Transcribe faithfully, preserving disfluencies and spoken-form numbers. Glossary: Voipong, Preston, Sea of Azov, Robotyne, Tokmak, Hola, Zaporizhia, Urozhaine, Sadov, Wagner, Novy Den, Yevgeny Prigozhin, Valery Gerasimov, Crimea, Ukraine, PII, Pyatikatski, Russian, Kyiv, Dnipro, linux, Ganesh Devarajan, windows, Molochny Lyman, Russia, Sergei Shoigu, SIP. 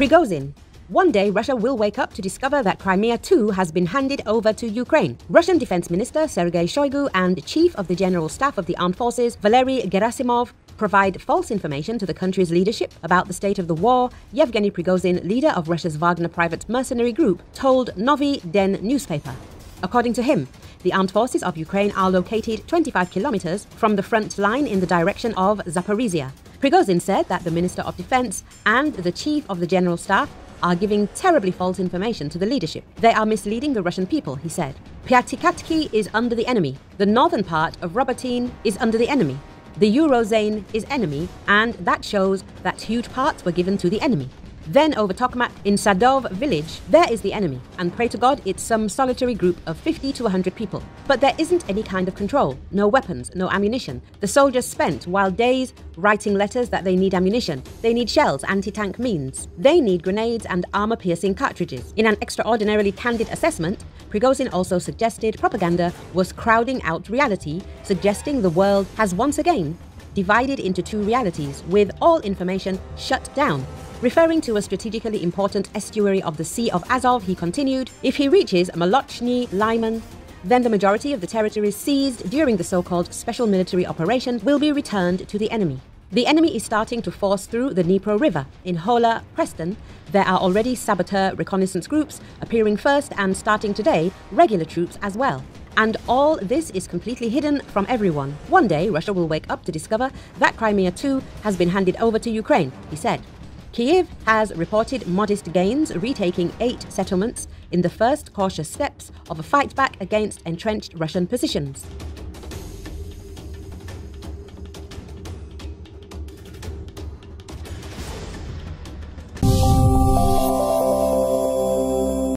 Prigozhin. One day, Russia will wake up to discover that Crimea too has been handed over to Ukraine. Russian Defense Minister Sergei Shoigu and Chief of the General Staff of the Armed Forces Valery Gerasimov provide false information to the country's leadership about the state of the war, Yevgeny Prigozhin, leader of Russia's Wagner private mercenary group, told Novy Den newspaper. According to him, the armed forces of Ukraine are located twenty-five kilometers from the front line in the direction of Zaporizhia. Prigozhin said that the Minister of Defense and the Chief of the General Staff are giving terribly false information to the leadership. They are misleading the Russian people, he said. Pyatikatski is under the enemy. The northern part of Robotyne is under the enemy. The Urozhaine is enemy, and that shows that huge parts were given to the enemy. Then over Tokmak, in Sadov village, there is the enemy, and pray to God it's some solitary group of fifty to one hundred people. But there isn't any kind of control, no weapons, no ammunition. The soldiers spent wild days writing letters that they need ammunition, they need shells, anti-tank mines, they need grenades and armor-piercing cartridges. In an extraordinarily candid assessment, Prigozhin also suggested propaganda was crowding out reality, suggesting the world has once again divided into two realities, with all information shut down. Referring to a strategically important estuary of the Sea of Azov, he continued, if he reaches Molochny Lyman, then the majority of the territories seized during the so-called special military operation will be returned to the enemy. The enemy is starting to force through the Dnipro River. In Hola, Preston, there are already saboteur reconnaissance groups appearing first and starting today, regular troops as well. And all this is completely hidden from everyone. One day, Russia will wake up to discover that Crimea too has been handed over to Ukraine, he said. Kyiv has reported modest gains, retaking eight settlements in the first cautious steps of a fight back against entrenched Russian positions.